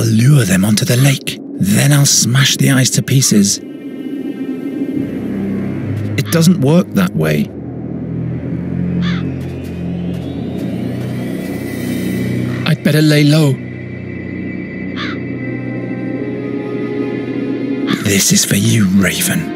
I'll lure them onto the lake. Then I'll smash the eyes to pieces. It doesn't work that way. I'd better lay low. This is for you, Raven.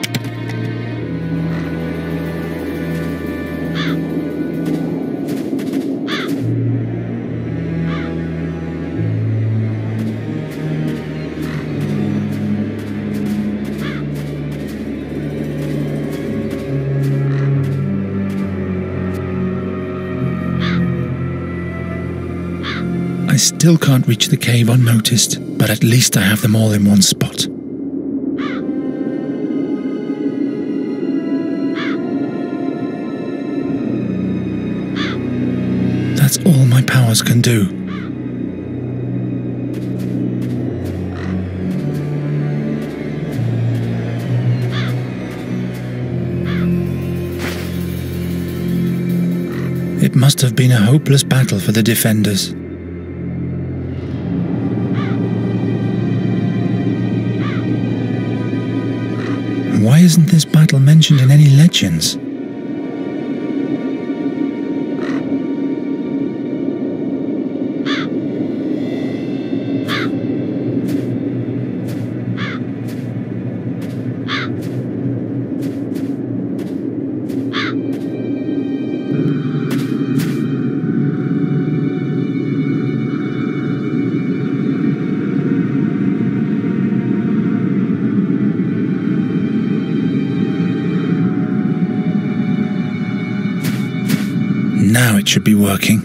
I still can't reach the cave unnoticed, but at least I have them all in one spot. That's all my powers can do. It must have been a hopeless battle for the defenders. Why isn't this battle mentioned in any legends? Now it should be working.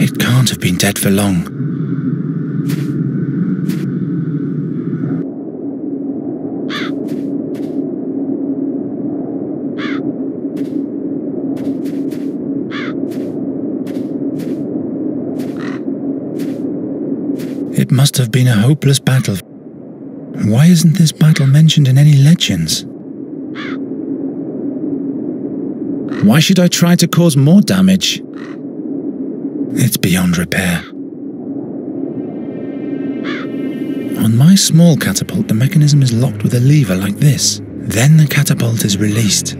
It can't have been dead for long. It must have been a hopeless battle. Why isn't this battle mentioned in any legends? Why should I try to cause more damage? It's beyond repair. On my small catapult, the mechanism is locked with a lever like this. Then the catapult is released.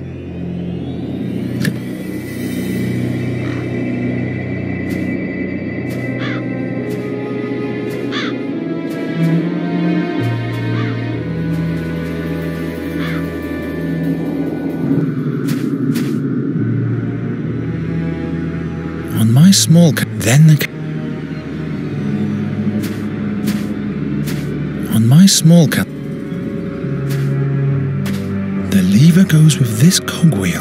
The lever goes with this cogwheel.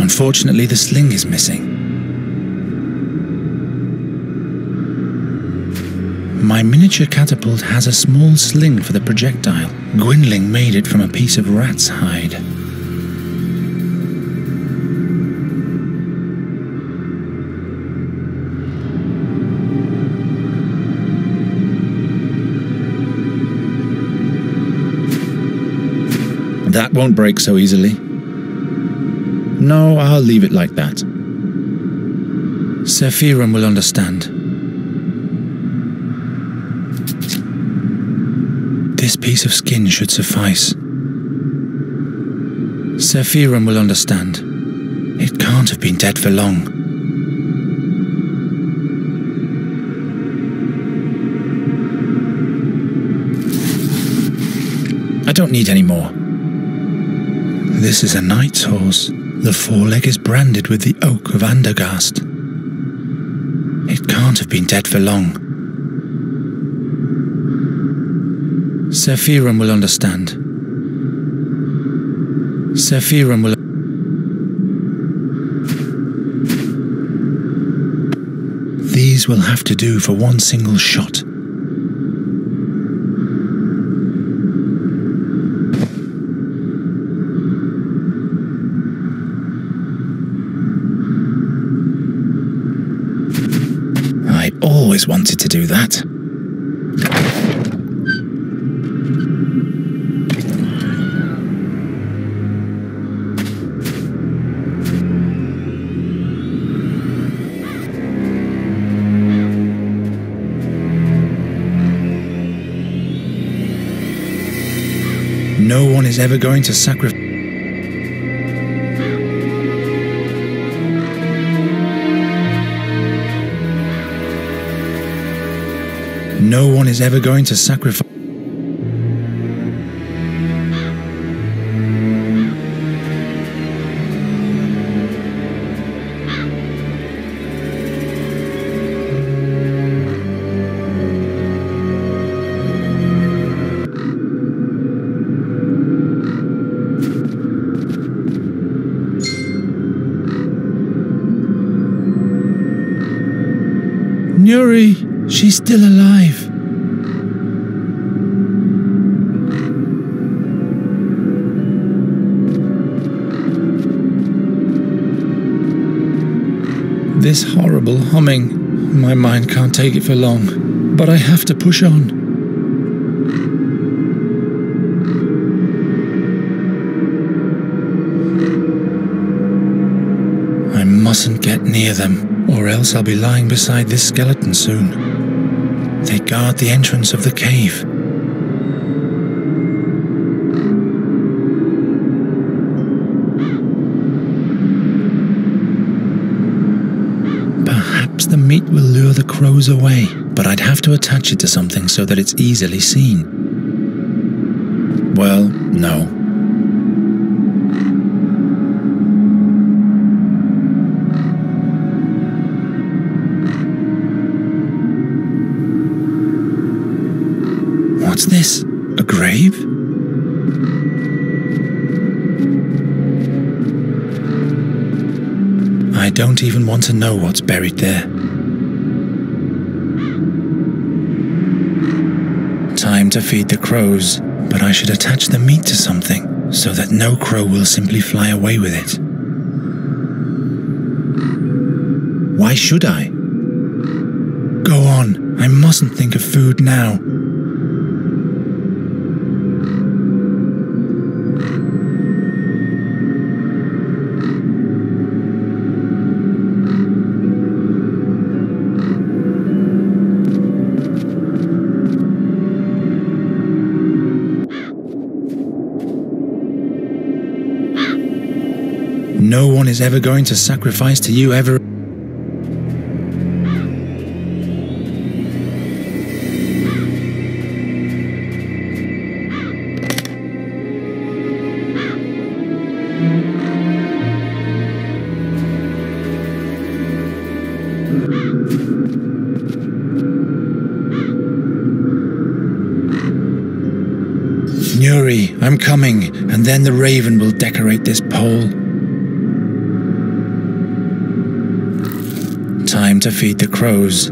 Unfortunately, the sling is missing. My miniature catapult has a small sling for the projectile. Gwindling made it from a piece of rat's hide. That won't break so easily. No, I'll leave it like that. Sephirah will understand. This piece of skin should suffice. Sephirah will understand. It can't have been dead for long. I don't need any more. This is a knight's horse. The foreleg is branded with the oak of Andergast. It can't have been dead for long. Sephirah will understand. Sephirah will... These will have to do for one single shot. always wanted to do that. No one is ever going to sacrifice. No one is ever going to sacrifice. Nuri, she's still alive. This horrible humming, my mind can't take it for long, but I have to push on. I mustn't get near them, or else I'll be lying beside this skeleton soon. They guard the entrance of the cave. Perhaps the meat will lure the crows away, but I'd have to attach it to something so that it's easily seen. Well, no. What's this? A grave? I don't even want to know what's buried there. Time to feed the crows, but I should attach the meat to something so that no crow will simply fly away with it. Why should I? Go on, I mustn't think of food now. No one is ever going to sacrifice to you ever. Nuri, I'm coming, and then the raven will decorate this pole. Time to feed the crows.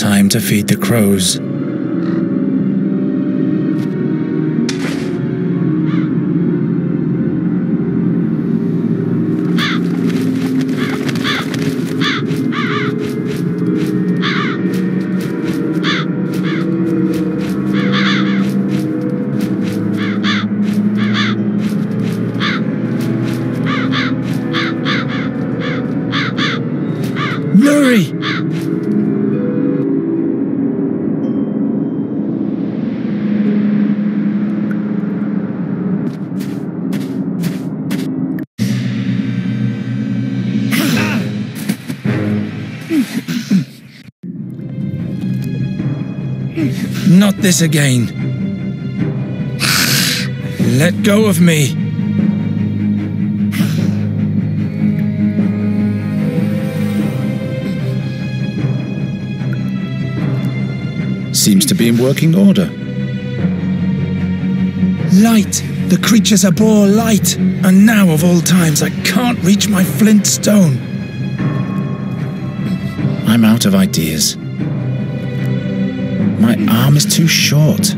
Time to feed the crows. Not this again. Let go of me. Seems to be in working order. Light! The creatures abhor light! And now of all times I can't reach my flint stone. I'm out of ideas. My arm is too short.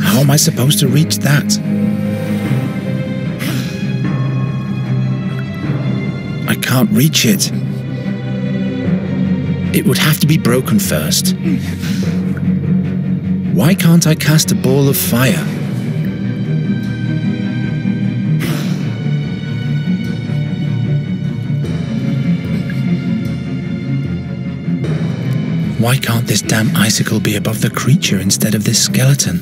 How am I supposed to reach that? I can't reach it. It would have to be broken first. Why can't I cast a ball of fire? Why can't this damn icicle be above the creature instead of this skeleton?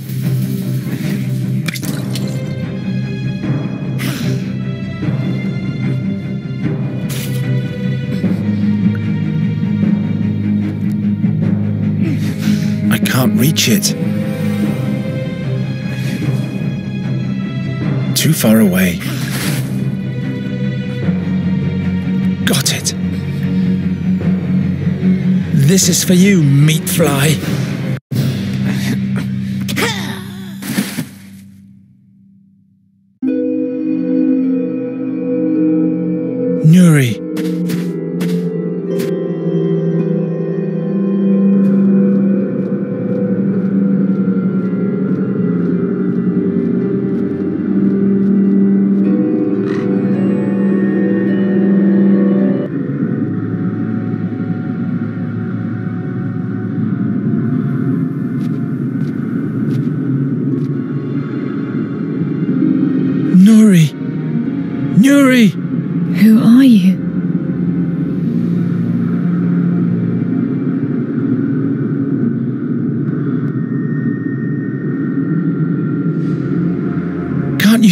I can't reach it. Too far away. Got it. This is for you, meat fly. Nuri.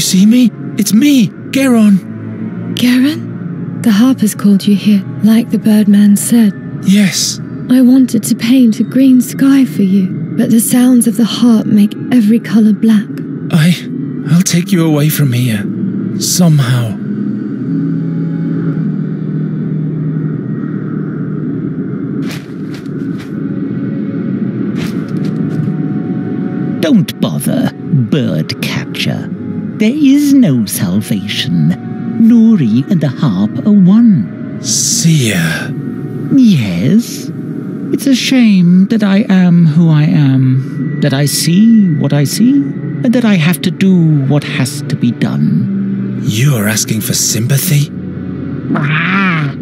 See me? It's me, Geron. Geron? The harpers called you here, like the birdman said. Yes. I wanted to paint a green sky for you, but the sounds of the harp make every color black. I'll take you away from here. Somehow. Don't bother, bird catcher. There is no salvation. Nuri and the harp are one. Seer. Yes. It's a shame that I am who I am, that I see what I see, and that I have to do what has to be done. You are asking for sympathy? I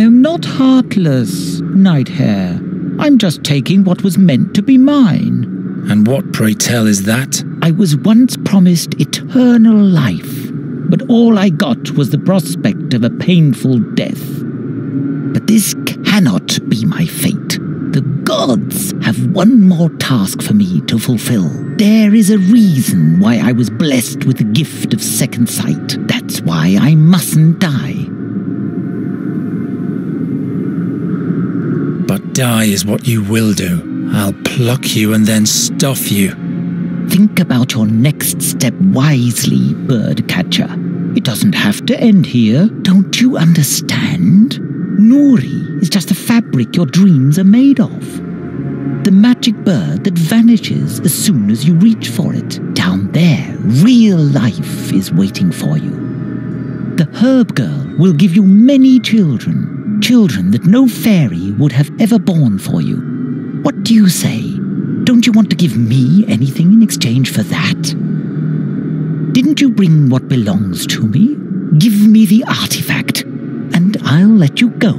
am not heartless, Nighthair. I'm just taking what was meant to be mine. And what, pray tell, is that? I was once promised eternal life, but all I got was the prospect of a painful death. But this cannot be my fate. The gods have one more task for me to fulfill. There is a reason why I was blessed with the gift of second sight. That's why I mustn't die. But die is what you will do. I'll pluck you and then stuff you. Think about your next step wisely, birdcatcher. It doesn't have to end here. Don't you understand? Nuri is just the fabric your dreams are made of. The magic bird that vanishes as soon as you reach for it. Down there, real life is waiting for you. The herb girl will give you many children. Children that no fairy would have ever born for you. What do you say? Don't you want to give me anything in exchange for that? Didn't you bring what belongs to me? Give me the artifact, and I'll let you go.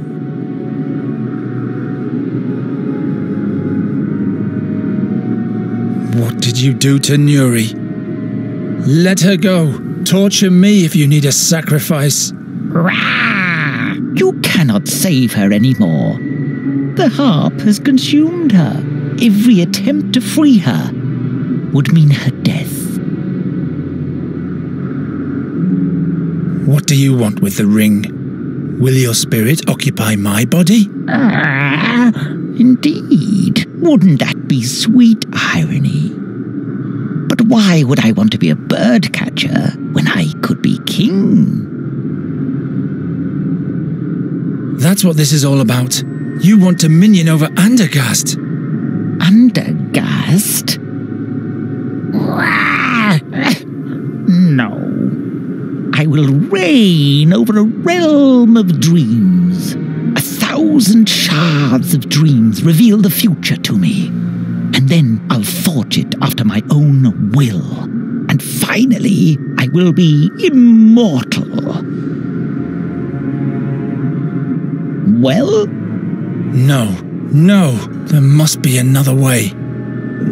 What did you do to Nuri? Let her go. Torture me if you need a sacrifice. Rah! You cannot save her anymore. The harp has consumed her. Every attempt to free her would mean her death. What do you want with the ring? Will your spirit occupy my body? Ah, indeed. Wouldn't that be sweet irony? But why would I want to be a bird catcher when I could be king? That's what this is all about. You want to minion over Andergast. Andergast? No. I will reign over a realm of dreams. 1,000 shards of dreams reveal the future to me. And then I'll forge it after my own will. And finally, I will be immortal. Well, No, there must be another way.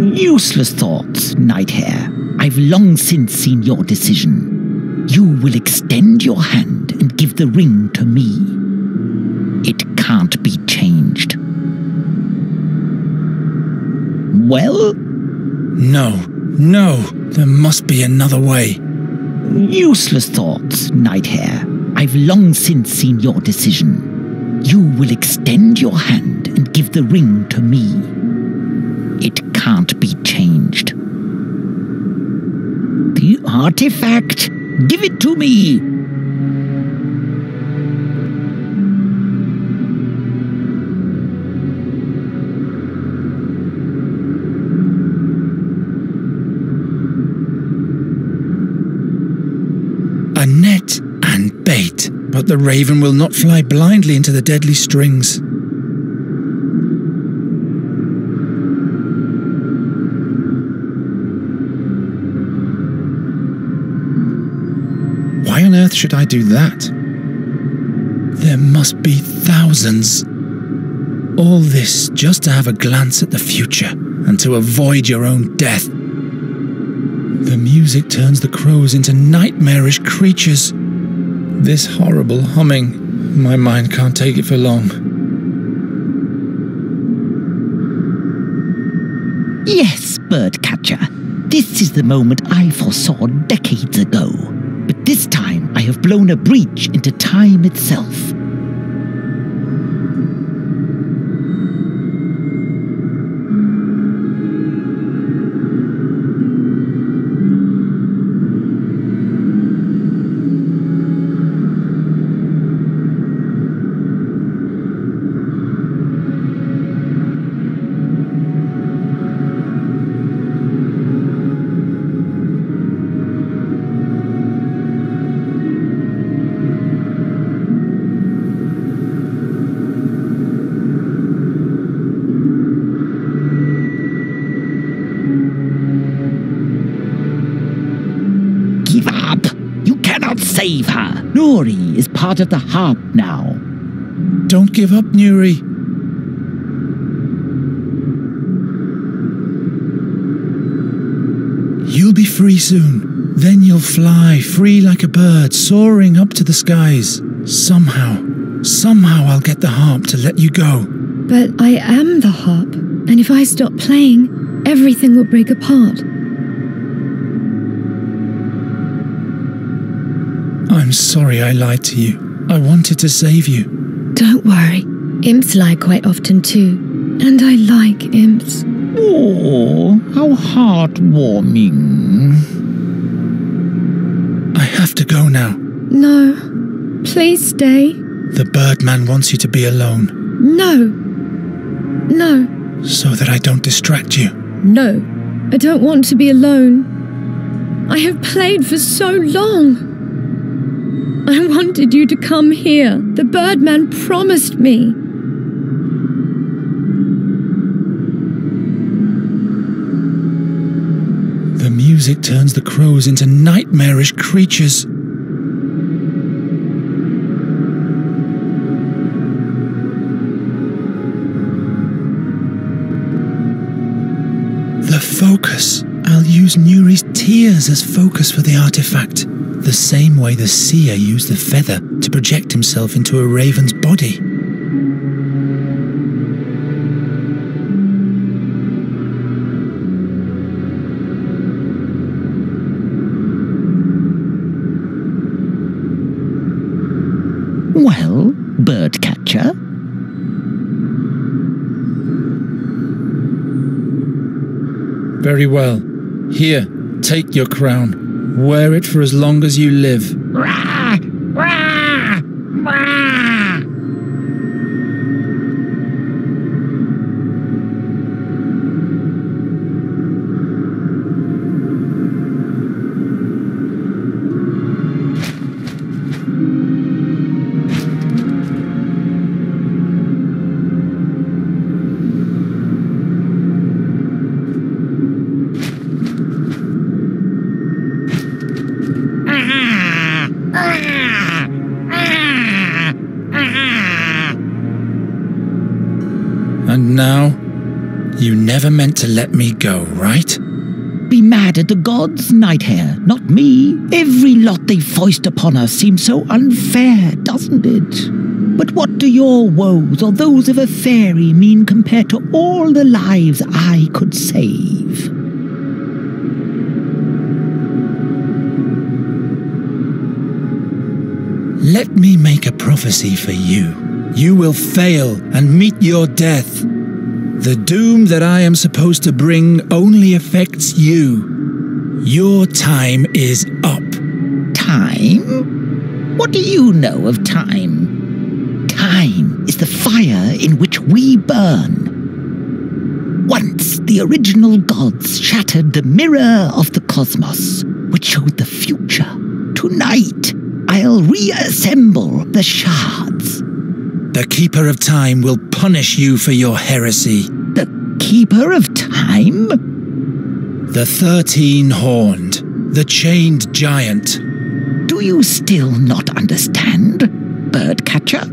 Useless thoughts, Nighthair. I've long since seen your decision. You will extend your hand and give the ring to me. It can't be changed. Well? No, there must be another way. Useless thoughts, Nighthair. I've long since seen your decision. You will extend your hand and give the ring to me. It can't be changed. The artifact? Give it to me! A net and bait, but the raven will not fly blindly into the deadly strings. Why on earth should I do that? There must be thousands. All this just to have a glance at the future and to avoid your own death. The music turns the crows into nightmarish creatures. This horrible humming, my mind can't take it for long. Yes, birdcatcher. This is the moment I foresaw decades ago. But this time I have blown a breach into time itself. Save her. Nuri is part of the harp now. Don't give up, Nuri. You'll be free soon. Then you'll fly, free like a bird, soaring up to the skies. Somehow I'll get the harp to let you go. But I am the harp, and if I stop playing, everything will break apart. I'm sorry I lied to you. I wanted to save you. Don't worry. Imps lie quite often too. And I like imps. Oh, how heartwarming. I have to go now. No. Please stay. The Birdman wants you to be alone. No. So that I don't distract you. No. I don't want to be alone. I have played for so long. I wanted you to come here. The Birdman promised me. The music turns the crows into nightmarish creatures. The focus. I'll use Nuri's tears as focus for the artifact. The same way the seer used the feather to project himself into a raven's body. Well, birdcatcher. Very well. Here, take your crown. Wear it for as long as you live. Ah! You never meant to let me go, right? Be mad at the gods, Nighthair, not me. Every lot they foist upon us seems so unfair, doesn't it? But what do your woes or those of a fairy mean compared to all the lives I could save? Let me make a prophecy for you. You will fail and meet your death. The doom that I am supposed to bring only affects you. Your time is up. Time? What do you know of time? Time is the fire in which we burn. Once the original gods shattered the mirror of the cosmos, which showed the future. Tonight, I'll reassemble the shards. The Keeper of Time will punish you for your heresy. The Keeper of Time? The 13 Horned, the chained giant. Do you still not understand, birdcatcher?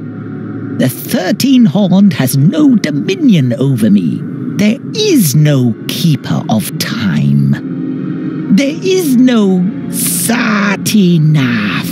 The 13 Horned has no dominion over me. There is no Keeper of Time. There is no Satinav.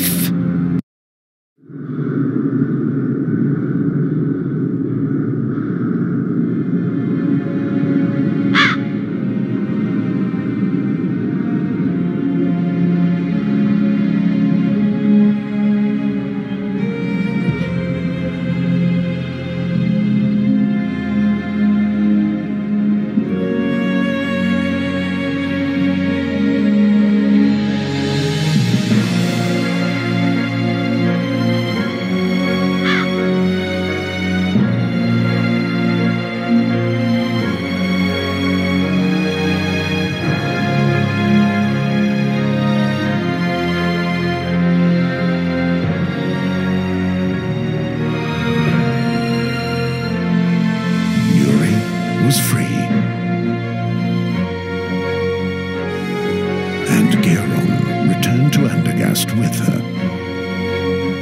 With her.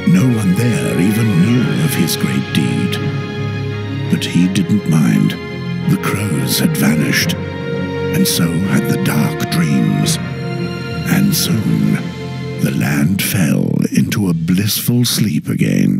No one there even knew of his great deed. But he didn't mind. The crows had vanished, and so had the dark dreams. And soon, the land fell into a blissful sleep again.